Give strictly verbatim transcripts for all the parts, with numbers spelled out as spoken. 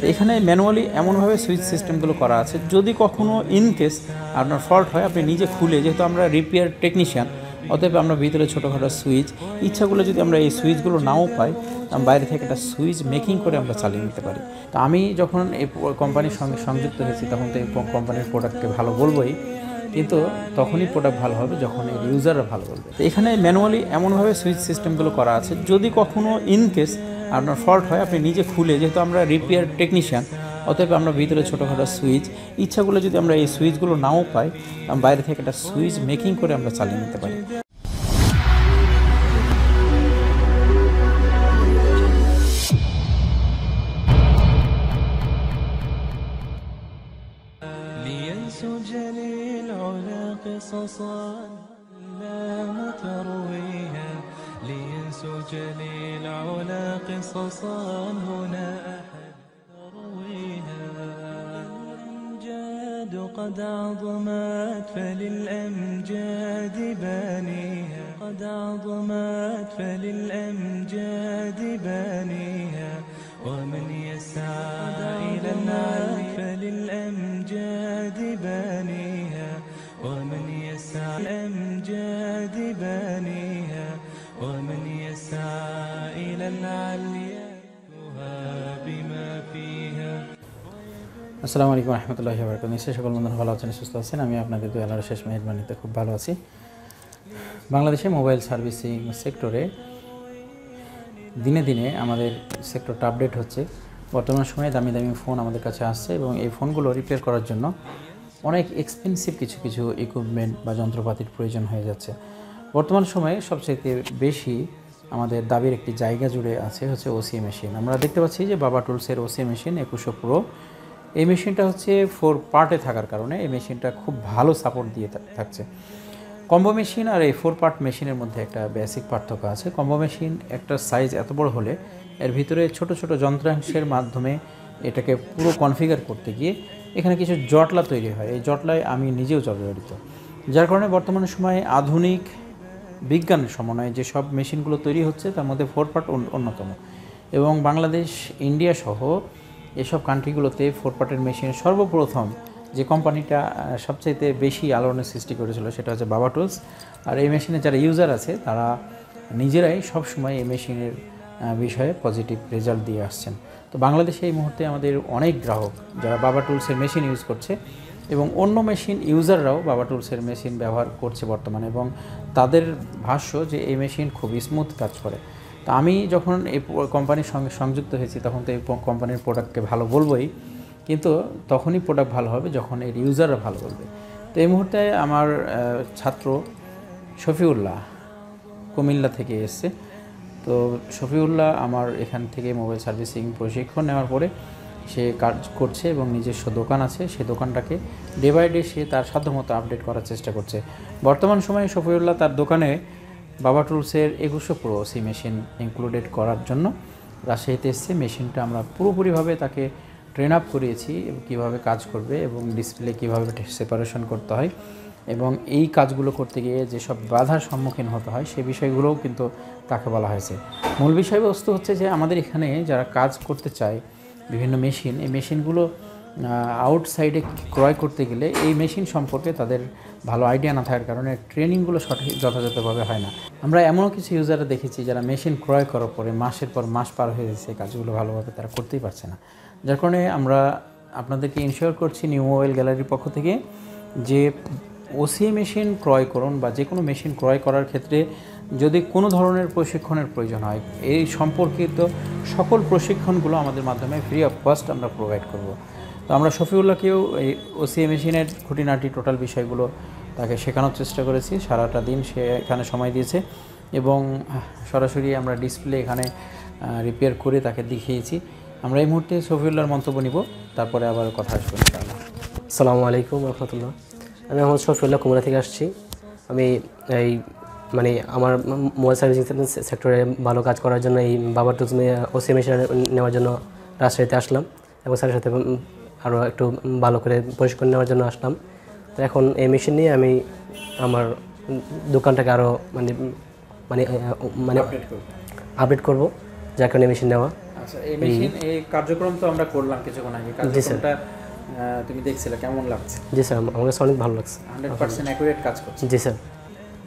तो এখানে ম্যানুয়ালি এমন ভাবে সুইচ সিস্টেমগুলো করা আছে যদি কখনো ইন কেস আপনার ফল্ট হয় আপনি নিজে খুলে যেহেতু আমরা রিপেয়ার টেকনিশিয়ান অতএব আমরা ভিতরে ছোটখাটো সুইচ ইচ্ছাগুলো যদি আমরা এই সুইচগুলো নাও পাই আমরা বাইরে থেকে একটা সুইচ মেকিং করে আমরা চালিয়ে নিতে পারি। তো আমি যখন এই কোম্পানির সঙ্গে সংযুক্ত হয়েছি তখন তো এই কোম্পানির প্রোডাক্টকে ভালো বলবোই কিন্তু তখনই প্রোডাক্ট ভালো হবে যখন এই ইউজাররা ভালো বলবে। তো এখানে ম্যানুয়ালি এমন ভাবে সুইচ সিস্টেমগুলো করা আছে যদি কখনো ইন কেস আপনার ফল্ট হয় আপনি নিজে খুলে যেহেতু আমরা রিপেয়ার টেকনিশিয়ান অতএব আমরা ভিতরে ছোটখাটো সুইচ ইচ্ছাগুলো যদি আমরা এই সুইচগুলো নাও পাই আমরা বাইরে থেকে একটা সুইচ মেকিং করে আমরা চালিয়ে নিতে পারি। جليل على قصصا هنا أحد ترويها أمجاد قد عظمت فللأمجاد بانيها قد عظمت فللأمجاد بانيها ومن يسعى إلى العلي فللأمجاد بانيها ومن يسعى الأمجاد بانيها ومن يسعى إلى العلياء بما فيها السلام عليكم ورحمة الله وبركاته نسيت شكل من الله تعالى سبحانه وتعالى আমি আপনাদের দয়ার আশীর্বাদ মেহেরবানি তে খুব ভালো আছি। বাংলাদেশে মোবাইল সার্ভিসিং সেক্টরে দিনে দিনে আমাদের সেক্টরটা আপডেট হচ্ছে। বর্তমান সময়ে দামি দামি ফোন আমাদের কাছে আসছে এবং এই ফোনগুলো রিপেয়ার করার জন্য অনেক এক্সপেন্সিভ কিছু কিছু ইকুইপমেন্ট বা যন্ত্রপাতির প্রয়োজন হয়ে যাচ্ছে। বর্তমান সময়ে সবচেয়ে বেশি আমাদের দাবির একটি জায়গা জুড়ে আছে হচ্ছে ওসিএ মেশিন। আমরা দেখতে পাচ্ছি যে বাবা টুলসের ওসিএ মেশিন একুশো প্রো এই মেশিনটা হচ্ছে ফোর পার্টে থাকার কারণে এই মেশিনটা খুব ভালো সাপোর্ট দিয়ে থাকছে। কম্বো মেশিন আর এই ফোর পার্ট মেশিনের মধ্যে একটা বেসিক পার্থক্য আছে। কম্বো মেশিন একটা সাইজ এত বড় হলে এর ভিতরে ছোট ছোট যন্ত্রাংশের মাধ্যমে এটাকে পুরো কনফিগার করতে গিয়ে এখানে কিছু জটলা তৈরি হয়। এই জটলায় আমি নিজেও জর্জরিত যার কারণে বর্তমান সময়ে আধুনিক বিজ্ঞানের সমন্বয়ে যে সব মেশিনগুলো তৈরি হচ্ছে তার মধ্যে ফোর পার্ট অন্যতম এবং বাংলাদেশ ইন্ডিয়া সহ এসব কান্ট্রিগুলোতে ফোর পার্টের মেশিনের সর্বপ্রথম যে কোম্পানিটা সবচেয়ে বেশি আলোড়নের সৃষ্টি করেছিল সেটা হচ্ছে বাবা টুলস। আর এই মেশিনে যারা ইউজার আছে তারা নিজেরাই সবসময় এই মেশিনের বিষয়ে পজিটিভ রেজাল্ট দিয়ে আসছেন। তো বাংলাদেশে এই মুহূর্তে আমাদের অনেক গ্রাহক যারা বাবা টুলসের মেশিন ইউজ করছে এবং অন্য মেশিন ইউজাররাও বাবা টুলসের মেশিন ব্যবহার করছে বর্তমানে এবং তাদের ভাষ্য যে এই মেশিন খুব স্মুথ কাজ করে। তা আমি যখন এই কোম্পানির সঙ্গে সংযুক্ত হয়েছি তখন তো এই কোম্পানির প্রোডাক্টকে ভালো বলবোই কিন্তু তখনই প্রোডাক্ট ভালো হবে যখন এর ইউজাররা ভালো বলবে। তো এই মুহূর্তে আমার ছাত্র শফিউল্লাহ কুমিল্লা থেকে এসছে। তো শফিউল্লাহ আমার এখান থেকে মোবাইল সার্ভিসিং প্রশিক্ষণ নেওয়ার পরে সে কাজ করছে এবং নিজস্ব দোকান আছে সেই দোকানটাকে ডে বাই ডে সে তার সাধ্যমতো আপডেট করার চেষ্টা করছে। বর্তমান সময়ে শফিউল্লাহ তার দোকানে বাবা টুলসের একুশো প্রো সি মেশিন ইনক্লুডেড করার জন্য রাজশাহীতে এসছে। মেশিনটা আমরা পুরোপুরিভাবে তাকে ট্রেন আপ করিয়েছি কীভাবে কাজ করবে এবং ডিসপ্লে কীভাবে সেপারেশন করতে হয় এবং এই কাজগুলো করতে গিয়ে যেসব বাধার সম্মুখীন হতে হয় সে বিষয়গুলোও কিন্তু তাকে বলা হয়েছে। মূল বিষয়বস্তু হচ্ছে যে আমাদের এখানে যারা কাজ করতে চায় বিভিন্ন মেশিন এই মেশিনগুলো আউটসাইডে ক্রয় করতে গেলে এই মেশিন সম্পর্কে তাদের ভালো আইডিয়া না থাকার কারণে ট্রেনিংগুলো সঠিক যথাযথভাবে হয় না। আমরা এমনও কিছু ইউজাররা দেখেছি যারা মেশিন ক্রয় করার পরে মাসের পর মাস পার হয়ে যাচ্ছে কাজগুলো ভালোভাবে তারা করতেই পারছে না। যার কারণে আমরা আপনাদেরকে ইনশিওর করছি নিউ মোবাইল গ্যালারির পক্ষ থেকে যে ওসিএ মেশিন ক্রয় করুন বা যে কোনো মেশিন ক্রয় করার ক্ষেত্রে যদি কোনো ধরনের প্রশিক্ষণের প্রয়োজন হয় এই সম্পর্কিত সকল প্রশিক্ষণগুলো আমাদের মাধ্যমে ফ্রি অফ কস্ট আমরা প্রোভাইড করব। তো আমরা শফিউল্লাহকেও এই ওসিএ মেশিনের খুঁটিনাটি টোটাল বিষয়গুলো তাকে শেখানোর চেষ্টা করেছি। সারাটা দিন সে এখানে সময় দিয়েছে এবং সরাসরি আমরা ডিসপ্লে এখানে রিপেয়ার করে তাকে দেখিয়েছি। আমরা এই মুহূর্তে শফিউল্লাহর মন্তব্য নিব তারপরে আবার কথা আসবো ইনশাআল্লাহ। আসসালামু আলাইকুম রহমতুল্লাহ। আমি মোহাম্মদ শফিউল্লাহ কুমিল্লা থেকে আসছি। আমি এই মানে আমার মোবাইল সার্ভিসিং সেক্টরে ভালো কাজ করার জন্য এই বাবা টুলস ওসিএ মেশিন নেওয়ার জন্য রাজশাহীতে আসলাম এবং স্যারের সাথে আরও একটু ভালো করে প্রশিক্ষণ নেওয়ার জন্য আসলাম। তো এখন এই মেশিন নিয়ে আমি আমার দোকানটাকে আরও মানে মানে মানে আপডেট করব যার কারণে মেশিন নেওয়া। अच्छा ये मशीन ये कार्यक्रम तो हमरा করলাম কিছুক্ষণ আগে কাজটা তুমি দেখছিলা কেমন লাগছে জি স্যার আমাদের অনেক ভালো লাগছে one hundred percent একুরেট কাজ করছে জি স্যার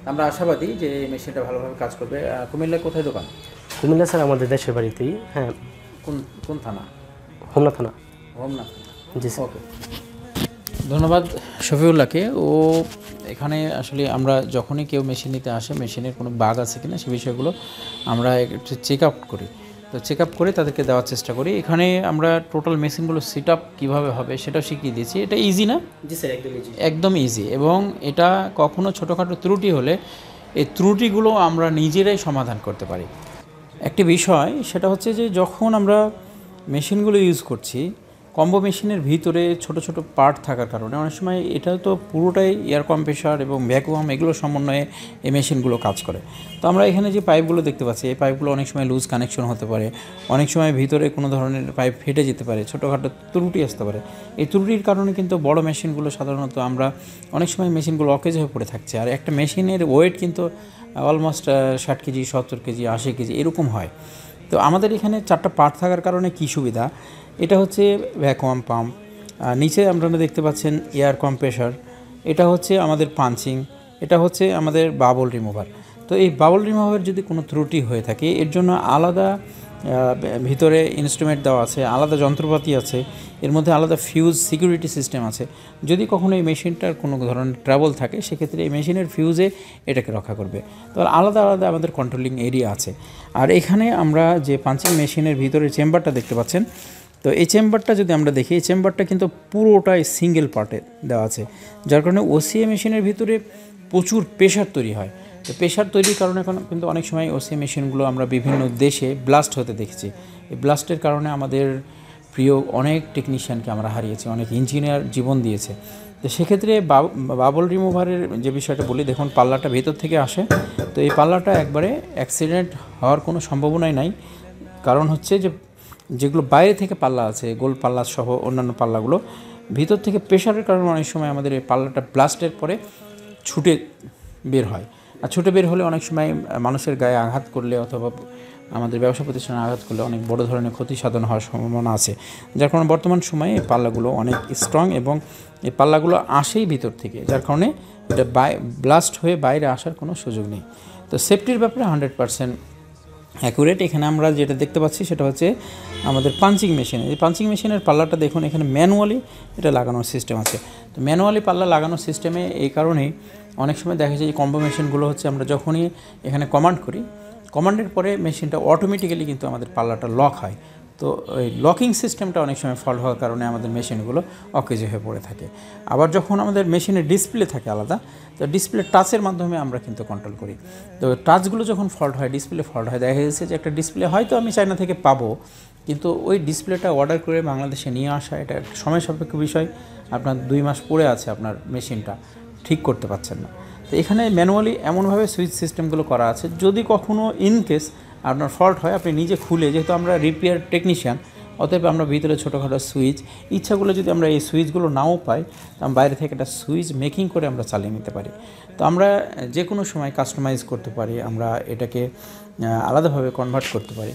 আমরা আশাবাদী যে এই মেশিনটা ভালোভাবে কাজ করবে কুমিল্লা কোথায় দোকান কুমিল্লা স্যার আমাদের দেশের বাড়িতেই হ্যাঁ কোন কোন থানা হোমনা থানা হোমনা জি স্যার ওকে ধন্যবাদ শফিউল্লাহকে ও এখানে আসলে আমরা যখনই কেউ মেশিন নিতে আসে মেশিনের কোনো বাগ আছে কিনা সেই বিষয়গুলো আমরা একটু চেকআপ করি তো চেকআপ করে তাদেরকে দেওয়ার চেষ্টা করি এখানে আমরা টোটাল মেশিনগুলো সেটআপ কিভাবে হবে সেটা শিখিয়ে দিয়েছি এটা ইজি না জি স্যার একদম ইজি একদম ইজি এবং এটা কখনো ছোটখাটো ত্রুটি হলে এই ত্রুটিগুলো আমরা নিজেরাই সমাধান করতে পারি একটি বিষয় সেটা হচ্ছে যে যখন আমরা মেশিনগুলো ইউজ করছি কম্বো মেশিনের ভিতরে ছোট ছোট পার্ট থাকার কারণে অনেক সময় এটা তো পুরোটাই এয়ার কম্প্রেসার এবং ভ্যাকুয়াম এগুলো সমন্বয়ে এই মেশিনগুলো কাজ করে তো আমরা এখানে যে পাইপগুলো দেখতে পাচ্ছি এই পাইপগুলো অনেক সময় লুজ কানেকশন হতে পারে অনেক সময় ভিতরে কোনো ধরনের পাইপ ফেটে যেতে পারে ছোটখাটো ত্রুটি আসতে পারে এই ত্রুটির কারণে কিন্তু বড় মেশিনগুলো সাধারণত আমরা অনেক সময় মেশিনগুলো অকেজ হয়ে পড়ে থাকছে আর একটা মেশিনের ওয়েট কিন্তু অলমোস্ট ষাট কেজি সত্তর কেজি আশি কেজি এরকম হয় তো আমাদের এখানে চারটা পার্ট থাকার কারণে কি সুবিধা এটা হচ্ছে ভ্যাকুয়াম পাম্প নিচে আপনারা দেখতে পাচ্ছেন এয়ার কম্প্রেসার এটা হচ্ছে আমাদের পাঞ্চিং এটা হচ্ছে আমাদের বাবল রিমুভার তো এই বাবল রিমুভার যদি কোনো ত্রুটি হয়ে থাকে এর জন্য আলাদা ভিতরে ইনস্ট্রুমেন্ট দেওয়া আছে আলাদা যন্ত্রপাতি আছে এর মধ্যে আলাদা ফিউজ সিকিউরিটি সিস্টেম আছে যদি কখনো এই মেশিনটার কোনো ধরনের ট্রাবল থাকে সেক্ষেত্রে এই মেশিনের ফিউজে এটাকে রক্ষা করবে তো আলাদা আলাদা আমাদের কন্ট্রোলিং এরিয়া আছে আর এখানে আমরা যে পাঞ্চিং মেশিনের ভিতরে চেম্বারটা দেখতে পাচ্ছেন তো এই চেম্বারটা যদি আমরা দেখি এই চেম্বারটা কিন্তু পুরোটাই সিঙ্গেল পার্টে দেওয়া আছে যার কারণে ওসিএ মেশিনের ভিতরে প্রচুর প্রেসার তৈরি হয় তো প্রেসার তৈরির কারণে কিন্তু অনেক সময় ওসিএ মেশিনগুলো আমরা বিভিন্ন দেশে ব্লাস্ট হতে দেখেছি এই ব্লাস্টের কারণে আমাদের প্রিয় অনেক টেকনিশিয়ানকে আমরা হারিয়েছি অনেক ইঞ্জিনিয়ার জীবন দিয়েছে তো সেক্ষেত্রে বাবল রিমুভারের যে বিষয়টা বলি দেখুন পাল্লাটা ভেতর থেকে আসে তো এই পাল্লাটা একবারে অ্যাক্সিডেন্ট হওয়ার কোনো সম্ভাবনাই নাই কারণ হচ্ছে যে যেগুলো বাইরে থেকে পাল্লা আছে গোল পাল্লা সহ অন্যান্য পাল্লাগুলো ভিতর থেকে প্রেশারের কারণে অনেক সময় আমাদের এই পাল্লাটা ব্লাস্টের পরে ছুটে বের হয় আর ছুটে বের হলে অনেক সময় মানুষের গায়ে আঘাত করলে অথবা আমাদের ব্যবসা প্রতিষ্ঠানে আঘাত করলে অনেক বড় ধরনের ক্ষতি সাধন হওয়ার সম্ভাবনা আছে যার কারণে বর্তমান সময়ে এই পাল্লাগুলো অনেক স্ট্রং এবং এই পাল্লাগুলো আসেই ভিতর থেকে যার কারণে এটা ব্লাস্ট হয়ে বাইরে আসার কোনো সুযোগ নেই তো সেফটির ব্যাপারে হান্ড্রেড পার্সেন্ট অ্যাকুরেট এখানে আমরা যেটা দেখতে পাচ্ছি সেটা হচ্ছে আমাদের পাঞ্চিং মেশিন এই পাঞ্চিং মেশিনের পাল্লাটা দেখুন এখানে ম্যানুয়ালি এটা লাগানোর সিস্টেম আছে তো ম্যানুয়ালি পাল্লা লাগানোর সিস্টেমে এই কারণেই অনেক সময় দেখা যায় যে কম্বো মেশিনগুলো হচ্ছে আমরা যখনই এখানে কমান্ড করি কমান্ডের পরে মেশিনটা অটোমেটিক্যালি কিন্তু আমাদের পাল্লাটা লক হয় তো এই লকিং সিস্টেমটা অনেক সময় ফল্ট হওয়ার কারণে আমাদের মেশিনগুলো অকেজ হয়ে পড়ে থাকে আবার যখন আমাদের মেশিনে ডিসপ্লে থাকে আলাদা তো ডিসপ্লে টাচের মাধ্যমে আমরা কিন্তু কন্ট্রোল করি তো টাচগুলো যখন ফল্ট হয় ডিসপ্লে ফল্ট হয় দেখা যাচ্ছে যে একটা ডিসপ্লে হয়তো আমি চায়না থেকে পাবো কিন্তু ওই ডিসপ্লেটা অর্ডার করে বাংলাদেশে নিয়ে আসা এটা একটা সময় সাপেক্ষ বিষয় আপনার দুই মাস পরে আছে আপনার মেশিনটা ঠিক করতে পারছেন না তো এখানে ম্যানুয়ালি এমনভাবে সুইচ সিস্টেমগুলো করা আছে যদি কখনও ইনকেস আপনার ফল্ট হয় আপনি নিজে খুলে যেহেতু আমরা রিপেয়ার টেকনিশিয়ান অতএব আমরা ভিতরে ছোটোখাটো সুইচ ইচ্ছাগুলো যদি আমরা এই সুইচগুলো নাও পাই আমরা বাইরে থেকে একটা সুইচ মেকিং করে আমরা চালিয়ে নিতে পারি তো আমরা যে কোনো সময় কাস্টমাইজ করতে পারি আমরা এটাকে আলাদাভাবে কনভার্ট করতে পারি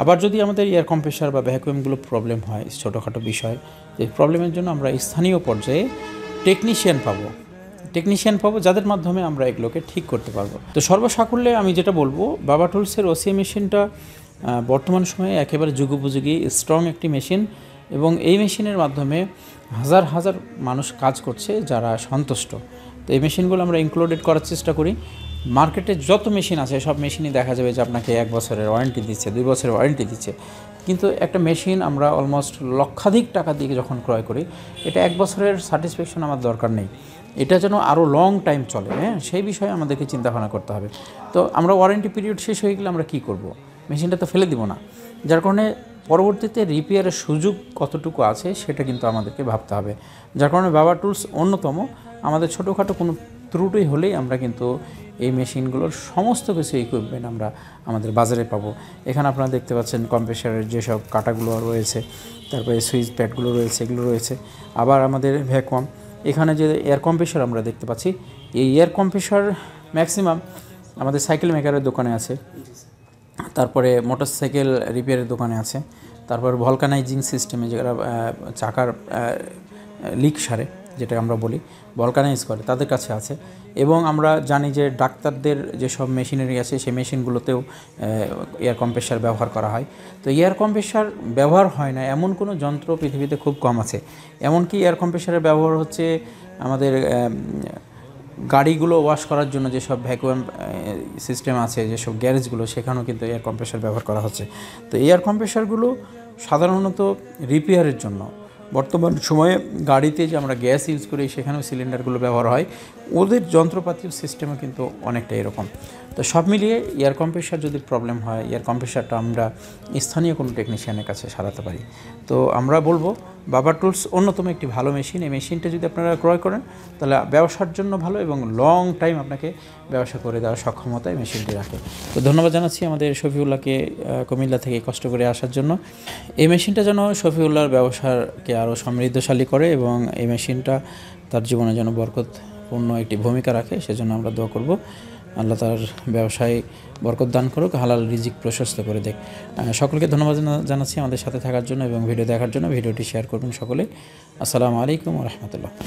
আবার যদি আমাদের এয়ার কম্প্রেসার বা ভ্যাকুয়ামগুলো প্রবলেম হয় ছোটোখাটো বিষয় এই প্রবলেমের জন্য আমরা স্থানীয় পর্যায়ে টেকনিশিয়ান পাবো টেকনিশিয়ান পাবো যাদের মাধ্যমে আমরা এগুলোকে ঠিক করতে পারবো তো সর্বসাকুল্যে আমি যেটা বলবো বাবা টুলসের ওসিএ মেশিনটা বর্তমান সময়ে একেবারে যুগোপযোগী স্ট্রং একটি মেশিন এবং এই মেশিনের মাধ্যমে হাজার হাজার মানুষ কাজ করছে যারা সন্তুষ্ট তো এই মেশিনগুলো আমরা ইনক্লুডেড করার চেষ্টা করি মার্কেটে যত মেশিন আছে সব মেশিনই দেখা যাবে যে আপনাকে এক বছরের ওয়ারেন্টি দিচ্ছে দুই বছরের ওয়ারেন্টি দিচ্ছে কিন্তু একটা মেশিন আমরা অলমোস্ট লক্ষাধিক টাকা দিয়ে যখন ক্রয় করি এটা এক বছরের স্যাটিসফ্যাকশন আমার দরকার নেই এটা যেন আরও লং টাইম চলে হ্যাঁ সেই বিষয়ে আমাদেরকে চিন্তাভাবনা করতে হবে তো আমরা ওয়ারেন্টি পিরিয়ড শেষ হয়ে গেলে আমরা কী করব মেশিনটা তো ফেলে দিব না যার কারণে পরবর্তীতে রিপেয়ারের সুযোগ কতটুকু আছে সেটা কিন্তু আমাদেরকে ভাবতে হবে যার কারণে বাবা টুলস অন্যতম আমাদের ছোটোখাটো কোনো ত্রুটি হলেই আমরা কিন্তু এই মেশিনগুলোর সমস্ত কিছু ইকুইপমেন্ট আমরা আমাদের বাজারে পাবো এখানে আপনারা দেখতে পাচ্ছেন কম্প্রেসারের যেসব কাটাগুলো রয়েছে তারপরে সুইচ প্যাডগুলো রয়েছে এগুলো রয়েছে আবার আমাদের ভ্যাকুয়াম এখানে যে এয়ার কম্প্রেসার আমরা দেখতে পাচ্ছি এই এয়ার কম্প্রেসার ম্যাক্সিমাম আমাদের সাইকেল মেকারের দোকানে আছে তারপরে মোটরসাইকেল রিপেয়ারের দোকানে আছে তারপর ভলকানাইজিং সিস্টেমে যারা চাকার লিক সারে যেটা আমরা বলি ভলকানাইজ করে তাদের কাছে আছে এবং আমরা জানি যে ডাক্তারদের যে সব মেশিনারি আছে সেই মেশিনগুলোতেও এয়ার কম্প্রেসার ব্যবহার করা হয় তো এয়ার কম্প্রেসার ব্যবহার হয় না এমন কোনো যন্ত্র পৃথিবীতে খুব কম আছে এমন কি এয়ার কম্প্রেসারের ব্যবহার হচ্ছে আমাদের গাড়িগুলো ওয়াশ করার জন্য যে সব ভ্যাকুয়াম সিস্টেম আছে যে সব গ্যারেজগুলো সেখানেও কিন্তু এয়ার কম্প্রেসার ব্যবহার করা হচ্ছে তো এয়ার কম্প্রেসারগুলো সাধারণত রিপেয়ারের জন্য বর্তমান সময়ে গাড়িতে যে আমরা গ্যাস ইউজ করি সেখানেও সিলিন্ডারগুলো ব্যবহার হয় ওদের যন্ত্রপাতির সিস্টেমও কিন্তু অনেকটা এরকম তো সব মিলিয়ে এয়ার কম্প্রেসার যদি প্রবলেম হয় এয়ার কম্প্রেসারটা আমরা স্থানীয় কোনো টেকনিশিয়ানের কাছে সারাতে পারি তো আমরা বলবো বাবা টুলস অন্যতম একটি ভালো মেশিন এই মেশিনটা যদি আপনারা ক্রয় করেন তাহলে ব্যবসার জন্য ভালো এবং লং টাইম আপনাকে ব্যবসা করে দেওয়ার সক্ষমতায় মেশিনটি রাখে তো ধন্যবাদ জানাচ্ছি আমাদের শফিউল্লাহকে কুমিল্লা থেকে কষ্ট করে আসার জন্য এই মেশিনটা যেন শফিউল্লাহর ব্যবসাকে আরও সমৃদ্ধশালী করে এবং এই মেশিনটা তার জীবনে যেন বরকতপূর্ণ একটি ভূমিকা রাখে সেজন্য আমরা দোয়া করব আল্লাহ তার ব্যবসায় বরকত দান করুক হালাল রিজিক প্রশস্ত করে দেখ সকলকে ধন্যবাদ জানাচ্ছি আমাদের সাথে থাকার জন্য এবং ভিডিও দেখার জন্য ভিডিওটি শেয়ার করুন সকলে আসসালামু আলাইকুম ওয়া রাহমাতুল্লাহ।